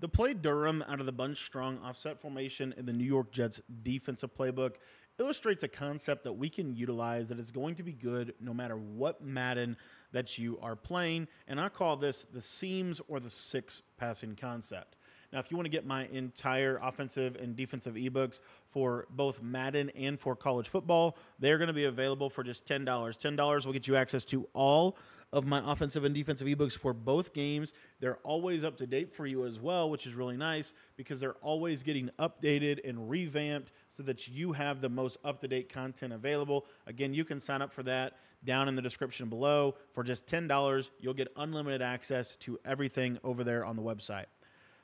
The play Durham out of the bunch strong offset formation in the New York Jets defensive playbook illustrates a concept that we can utilize that is going to be good no matter what Madden that you are playing, and I call this the seams or the six passing concept. Now, if you want to get my entire offensive and defensive ebooks for both Madden and for college football, they're going to be available for just $10. $10 will get you access to all of my offensive and defensive ebooks for both games. They're always up to date for you as well, which is really nice because they're always getting updated and revamped so that you have the most up-to-date content available. Again, you can sign up for that down in the description below. For just $10, you'll get unlimited access to everything over there on the website.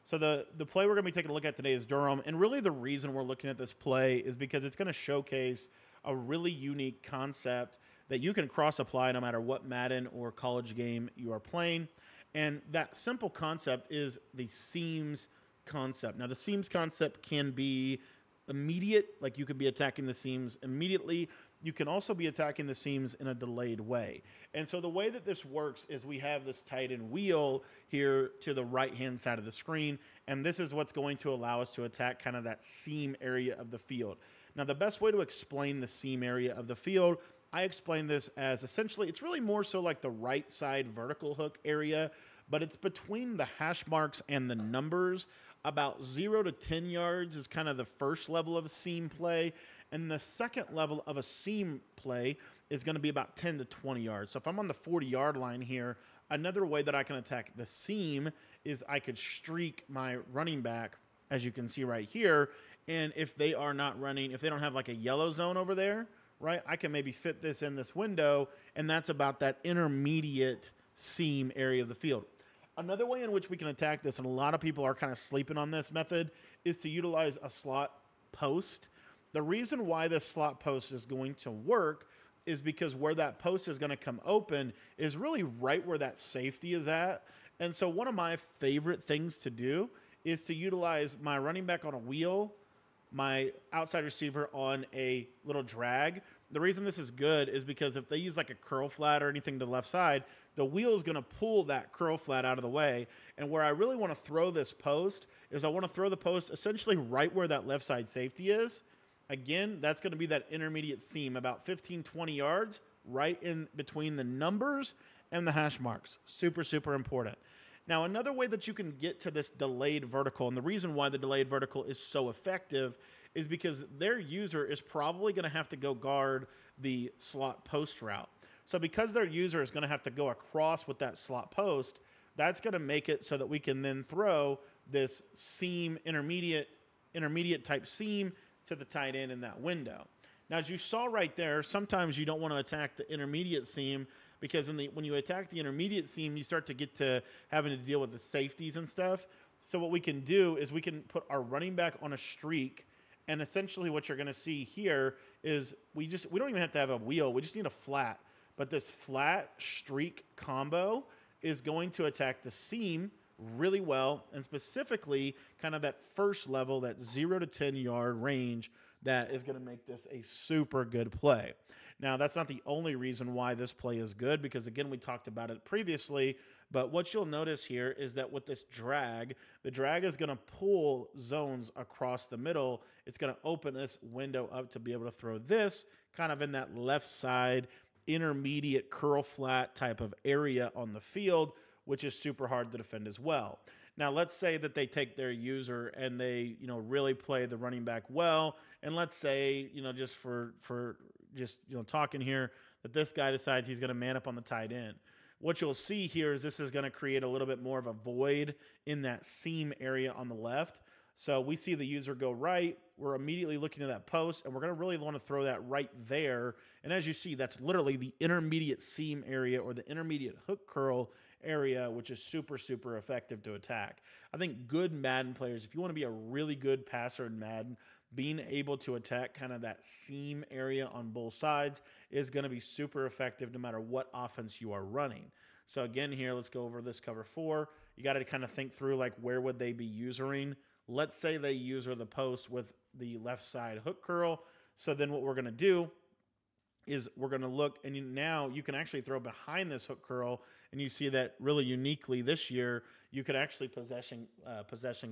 So the play we're going to be taking a look at today is Durham, and really the reason we're looking at this play is because it's going to showcase a really unique concept that you can cross-apply no matter what Madden or college game you are playing, and that simple concept is the seams concept. Now, the seams concept can be immediate, like you could be attacking the seams immediately. You can also be attacking the seams in a delayed way. And so the way that this works is we have this tight end wheel here to the right-hand side of the screen, and this is what's going to allow us to attack kind of that seam area of the field. Now, the best way to explain the seam area of the field, I explain this as essentially, it's really more so like the right side vertical hook area, but it's between the hash marks and the numbers. About 0 to 10 yards is kind of the first level of a seam play. And the second level of a seam play is going to be about 10 to 20 yards. So if I'm on the 40-yard line here, another way that I can attack the seam is I could streak my running back, as you can see right here. And if they are not running, if they don't have like a yellow zone over there, right, I can maybe fit this in this window. And that's about that intermediate seam area of the field. Another way in which we can attack this, and a lot of people are kind of sleeping on this method, is to utilize a slot post. The reason why this slot post is going to work is because where that post is going to come open is really right where that safety is at. And so one of my favorite things to do is to utilize my running back on a wheel, my outside receiver on a little drag. The reason this is good is because if they use like a curl flat or anything to the left side, the wheel is going to pull that curl flat out of the way. And where I really want to throw this post is I want to throw the post essentially right where that left side safety is. Again, that's going to be that intermediate seam, about 15, 20 yards, right in between the numbers and the hash marks. Super, super important. Now, another way that you can get to this delayed vertical, and the reason why the delayed vertical is so effective is because their user is probably going to have to go guard the slot post route. So because their user is going to have to go across with that slot post, that's going to make it so that we can then throw this seam intermediate type seam to the tight end in that window. Now, as you saw right there, sometimes you don't want to attack the intermediate seam because when you attack the intermediate seam, you start to get to having to deal with the safeties and stuff. So what we can do is we can put our running back on a streak, and essentially what you're going to see here is we don't even have to have a wheel. We just need a flat. But this flat streak combo is going to attack the seam really well, and specifically kind of that first level, that 0 to 10 yard range, that is going to make this a super good play. Now, that's not the only reason why this play is good, because again, we talked about it previously, but what you'll notice here is that with this drag, the drag is going to pull zones across the middle. It's going to open this window up to be able to throw this kind of in that left side intermediate curl flat type of area on the field, which is super hard to defend as well. Now, let's say that they take their user and they, really play the running back well. And let's say, just for talking here, that this guy decides he's going to man up on the tight end. What you'll see here is this is going to create a little bit more of a void in that seam area on the left. So we see the user go right. We're immediately looking to that post, and we're going to really want to throw that right there. And as you see, that's literally the intermediate seam area or the intermediate hook curl area, which is super, super effective to attack. I think good Madden players, if you want to be a really good passer in Madden, being able to attack kind of that seam area on both sides is going to be super effective no matter what offense you are running. So again, here, let's go over this cover 4. You got to kind of think through, like, where would they be usering? Let's say they user the post with the left side hook curl. So then what we're going to do is we're going to look, and now you can actually throw behind this hook curl, and you see that really uniquely this year, you could actually possession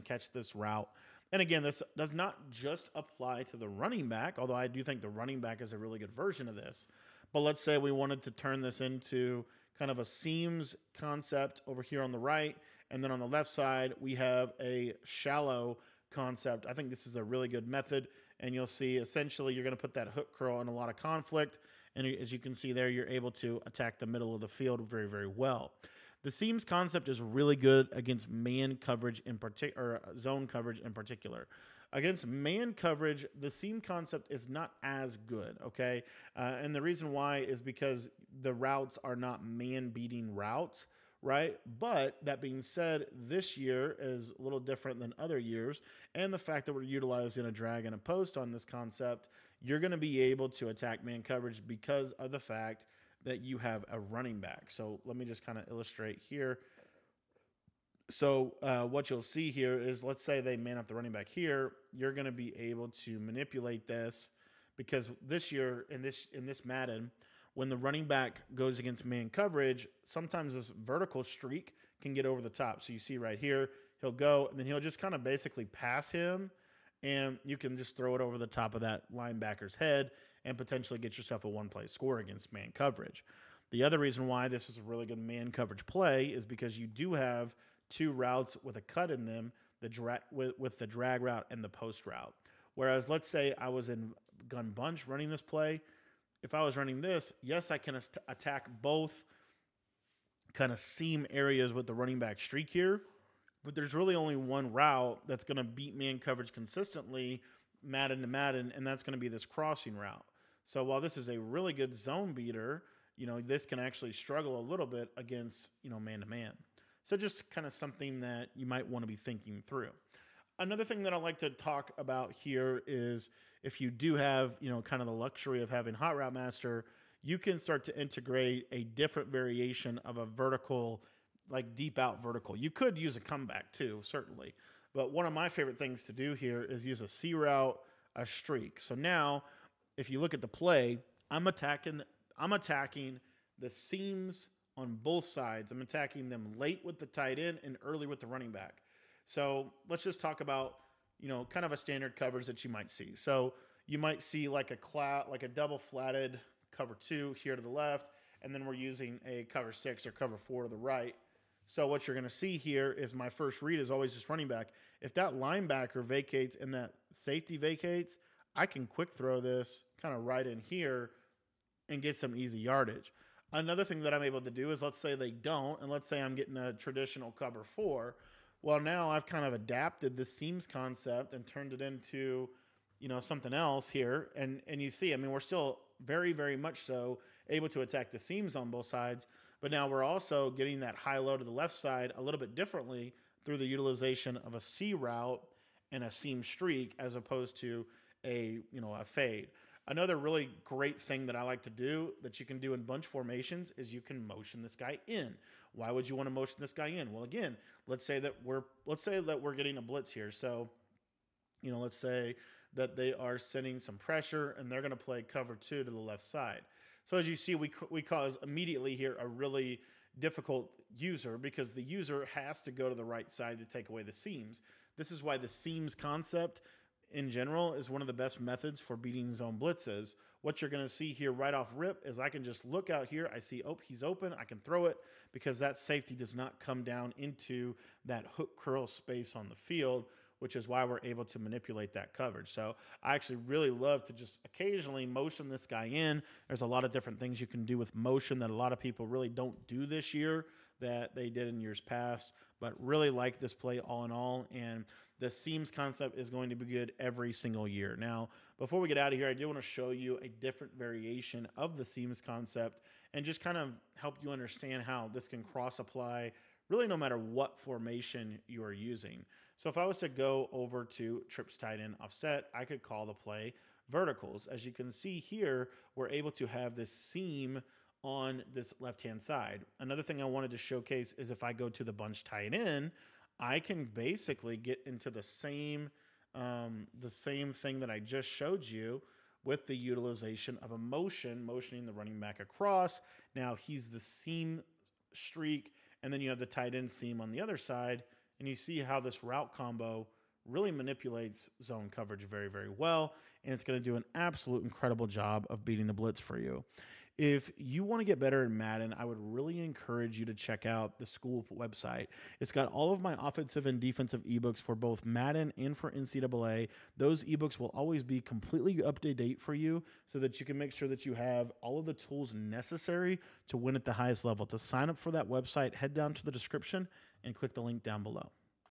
catch this route. And again, this does not just apply to the running back, although I do think the running back is a really good version of this. But let's say we wanted to turn this into kind of a seams concept over here on the right, and then on the left side, we have a shallow concept. I think this is a really good method, and you'll see essentially you're going to put that hook curl in a lot of conflict, and as you can see there, you're able to attack the middle of the field very, very well. The seams concept is really good against man coverage in particular, or zone coverage in particular. Against man coverage, the seam concept is not as good, okay? And the reason why is because the routes are not man-beating routes, right? But that being said, this year is a little different than other years, and the fact that we're utilizing a drag and a post on this concept, you're going to be able to attack man coverage because of the fact that you have a running back. So let me just kind of illustrate here. So what you'll see here is, let's say they man up the running back here. You're going to be able to manipulate this because this year in this Madden, when the running back goes against man coverage, sometimes this vertical streak can get over the top. So you see right here, he'll go, and then he'll just kind of basically pass him, and you can just throw it over the top of that linebacker's head and potentially get yourself a one-play score against man coverage. The other reason why this is a really good man coverage play is because you do have two routes with a cut in them, with the drag route and the post route. Whereas let's say I was in gun bunch running this play, if I was running this, yes, I can attack both kind of seam areas with the running back streak here, but there's really only one route that's going to beat man coverage consistently, Madden to Madden, and that's going to be this crossing route. So while this is a really good zone beater, you know, this can actually struggle a little bit against, you know, man to man. So just kind of something that you might want to be thinking through. Another thing that I like to talk about here is if you do have, you know, kind of the luxury of having Hot Route Master, you can start to integrate a different variation of a vertical, like deep out vertical. You could use a comeback too, certainly. But one of my favorite things to do here is use a C route, a streak. So now if you look at the play, I'm attacking the seams on both sides. I'm attacking them late with the tight end and early with the running back. So let's just talk about, you know, kind of a standard coverage that you might see. So you might see like a double flatted cover two here to the left, and then we're using a cover six or cover four to the right. So what you're going to see here is my first read is always just running back. If that linebacker vacates and that safety vacates, I can quick throw this kind of right in here and get some easy yardage. Another thing that I'm able to do is, let's say they don't, and let's say I'm getting a traditional cover four. Well, now I've kind of adapted the seams concept and turned it into, you know, something else here. And you see, I mean, we're still very, very much so able to attack the seams on both sides, but now we're also getting that high low to the left side a little bit differently through the utilization of a C route and a seam streak as opposed to a, you know, a fade. Another really great thing that I like to do that you can do in bunch formations is you can motion this guy in. Why would you want to motion this guy in? Well, again, let's say that we're getting a blitz here. So, you know, let's say that they are sending some pressure and they're going to play cover two to the left side. So as you see, we cause immediately here a really difficult user because the user has to go to the right side to take away the seams. This is why the seams concept in general is one of the best methods for beating zone blitzes. What you're going to see here right off rip is I can just look out here. I see, oh, he's open. I can throw it because that safety does not come down into that hook curl space on the field, which is why we're able to manipulate that coverage. So I actually really love to just occasionally motion this guy in. There's a lot of different things you can do with motion that a lot of people really don't do this year that they did in years past, but really like this play all in all. And the seams concept is going to be good every single year. Now, before we get out of here, I do want to show you a different variation of the seams concept and just kind of help you understand how this can cross apply really no matter what formation you are using. So if I was to go over to trips tight end offset, I could call the play verticals. As you can see here, we're able to have this seam on this left-hand side. Another thing I wanted to showcase is if I go to the bunch tight end, I can basically get into the same thing that I just showed you with the utilization of a motion, motioning the running back across. Now he's the seam streak, and then you have the tight end seam on the other side, and you see how this route combo really manipulates zone coverage very, very well, and it's going to do an absolute incredible job of beating the blitz for you. If you want to get better in Madden, I would really encourage you to check out the school website. It's got all of my offensive and defensive ebooks for both Madden and for NCAA. Those ebooks will always be completely up to date for you so that you can make sure that you have all of the tools necessary to win at the highest level. To sign up for that website, head down to the description and click the link down below.